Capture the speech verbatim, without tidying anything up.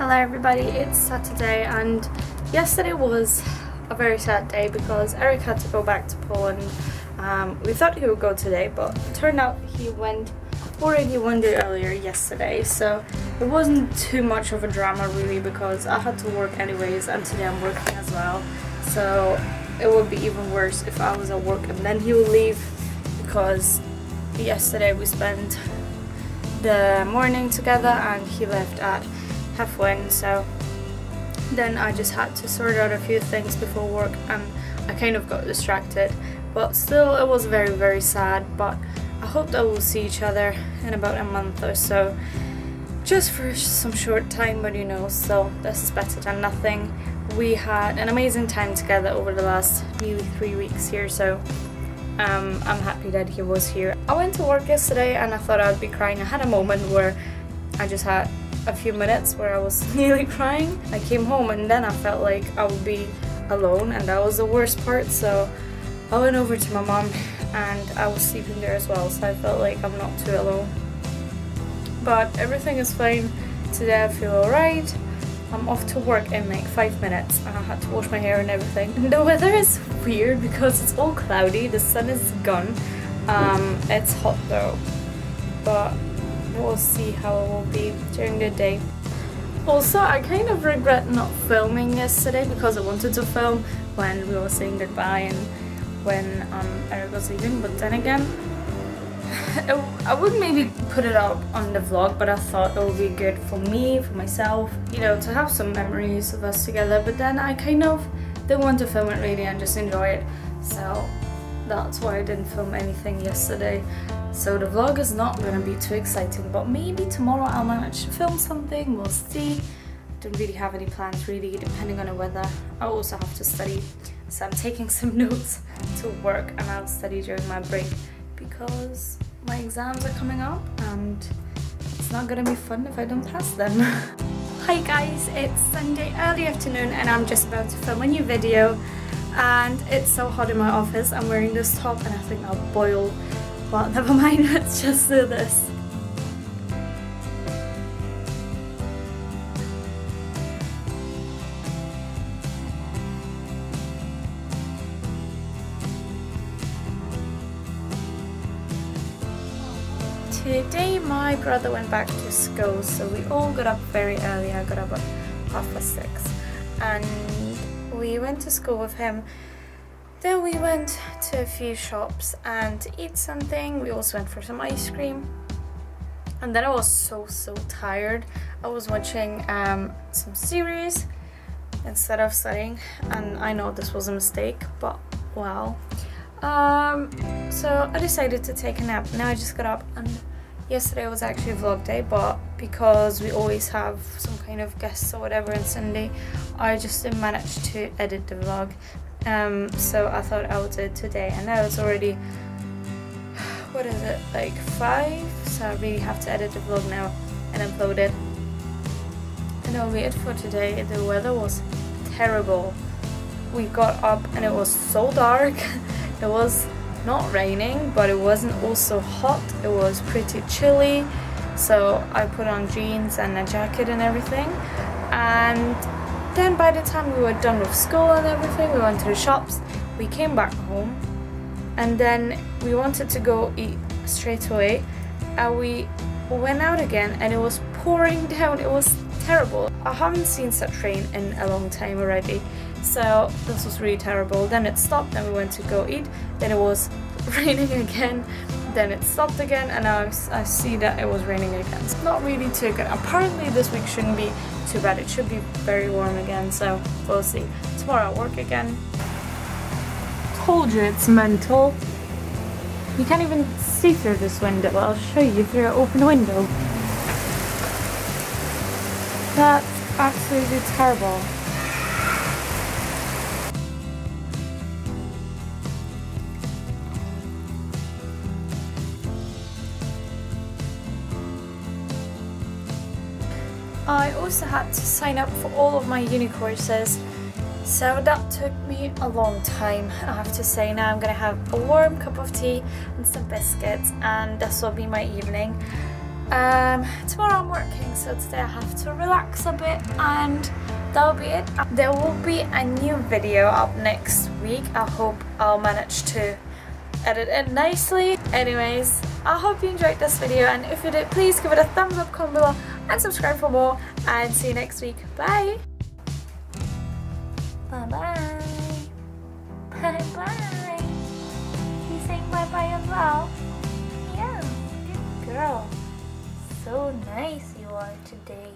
Hello everybody, it's Saturday, and yesterday was a very sad day because Eric had to go back to Poland. Um, we thought he would go today, but it turned out he went already one day earlier yesterday, so it wasn't too much of a drama really because I had to work anyways, and today I'm working as well, so it would be even worse if I was at work and then he would leave, because yesterday we spent the morning together and he left at half one, so then I just had to sort out a few things before work and I kind of got distracted, but still it was very very sad. But I hope that we'll see each other in about a month or so, just for some short time, but you know, so this is better than nothing. We had an amazing time together over the last nearly three weeks here, so um, I'm happy that he was here. I went to work yesterday and I thought I'd be crying. I had a moment where I just had a few minutes where I was nearly crying. I came home and then I felt like I would be alone, and that was the worst part, so I went over to my mom and I was sleeping there as well, so I felt like I'm not too alone. But everything is fine. Today I feel alright. I'm off to work in like five minutes and I had to wash my hair and everything. The weather is weird because it's all cloudy, the sun is gone. Um, it's hot though, but we'll see how it will be during the day. Also, I kind of regret not filming yesterday because I wanted to film when we were saying goodbye and when um, Eric was leaving, but then again I would maybe put it up on the vlog, but I thought it would be good for me, for myself, you know, to have some memories of us together, but then I kind of didn't want to film it really and just enjoy it, so that's why I didn't film anything yesterday. So the vlog is not going to be too exciting, but maybe tomorrow I'll manage to film something, we'll see. Don't really have any plans really, depending on the weather. I also have to study, so I'm taking some notes to work and I'll study during my break because my exams are coming up and it's not going to be fun if I don't pass them. Hi guys, it's Sunday early afternoon and I'm just about to film a new video, and it's so hot in my office. I'm wearing this top and I think I'll boil. Well, never mind, let's just do this. Today my brother went back to school, so we all got up very early. I got up at half past six and we went to school with him. Then we went to a few shops and to eat something. We also went for some ice cream. And then I was so, so tired. I was watching um, some series instead of studying. And I know this was a mistake, but wow. Um, so I decided to take a nap. Now I just got up, and yesterday was actually vlog day, but because we always have some kind of guests or whatever on Sunday, I just didn't manage to edit the vlog. Um, so I thought I would do it today, and now it's already, what is it, like five, so I really have to edit the vlog now and upload it. And that'll be it for today. The weather was terrible. We got up and it was so dark. It was not raining, but it wasn't also hot. It was pretty chilly, so I put on jeans and a jacket and everything. And then by the time we were done with school and everything, we went to the shops, we came back home, and then we wanted to go eat straight away, and we went out again and it was pouring down. It was terrible. I haven't seen such rain in a long time already, so this was really terrible. Then it stopped, then we went to go eat, then it was raining again, then it stopped again, and now I see that it was raining again. It's not really too good. Apparently this week shouldn't be too bad, it should be very warm again, so we'll see. Tomorrow I'll work again. Told you it's mental. You can't even see through this window, but I'll show you through an open window. That's absolutely terrible. I also had to sign up for all of my uni courses, so that took me a long time, I have to say. Now I'm gonna have a warm cup of tea and some biscuits, and this will be my evening. Um, tomorrow I'm working, so today I have to relax a bit, and that'll be it. There will be a new video up next week. I hope I'll manage to edit it nicely. Anyways, I hope you enjoyed this video, and if you did, please give it a thumbs up, comment below, and subscribe for more, and see you next week. Bye! Bye-bye! Bye-bye! You saying bye-bye as well? Yeah, good girl. So nice you are today.